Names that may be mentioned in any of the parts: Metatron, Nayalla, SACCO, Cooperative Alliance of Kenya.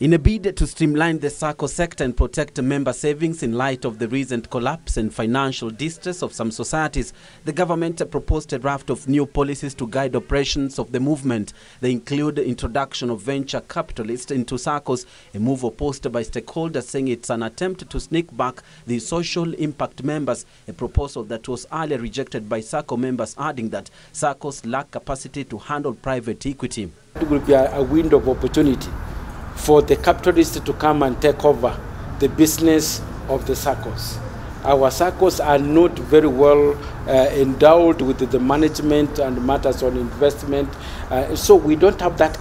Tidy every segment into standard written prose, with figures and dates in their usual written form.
In a bid to streamline the SACCO sector and protect member savings in light of the recent collapse and financial distress of some societies, the government proposed a raft of new policies to guide operations of the movement. They include the introduction of venture capitalists into SACCOs, a move opposed by stakeholders, saying it's an attempt to sneak back the social impact members, a proposal that was earlier rejected by SACCO members, adding that SACCOs lack capacity to handle private equity. It will be a window of opportunity for the capitalists to come and take over the business of the SACCOs. Our SACCOs are not very well endowed with the management and matters on investment, so we don't have that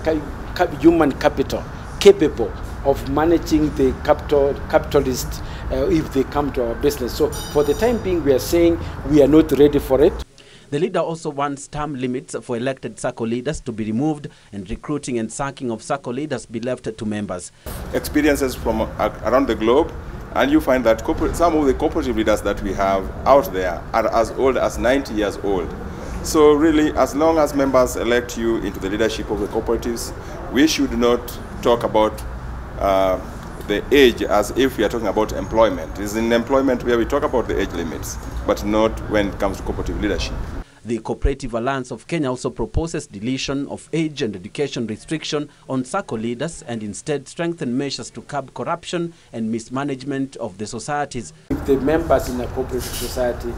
human capital capable of managing the capitalists if they come to our business. So for the time being, we are saying we are not ready for it. The leader also wants term limits for elected SACCO leaders to be removed and recruiting and sacking of SACCO leaders be left to members. Experiences from around the globe, and you find that some of the cooperative leaders that we have out there are as old as 90 years old. So really, as long as members elect you into the leadership of the cooperatives, we should not talk about the age as if we are talking about employment. It's in employment where we talk about the age limits, but not when it comes to cooperative leadership. The Cooperative Alliance of Kenya also proposes deletion of age and education restriction on SACCO leaders and instead strengthen measures to curb corruption and mismanagement of the societies. If the members in a cooperative society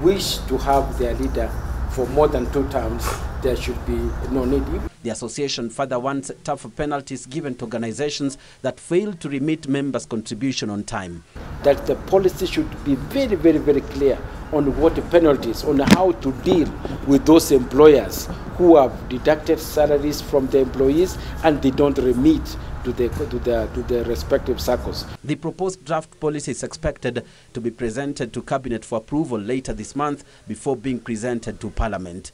wish to have their leader for more than 2 terms, there should be no need. The association further wants tougher penalties given to organizations that fail to remit members' contribution on time. That the policy should be very, very, very clear on what penalties, on how to deal with those employers who have deducted salaries from the employees and they don't remit to their respective SACCOs. The proposed draft policy is expected to be presented to Cabinet for approval later this month before being presented to Parliament.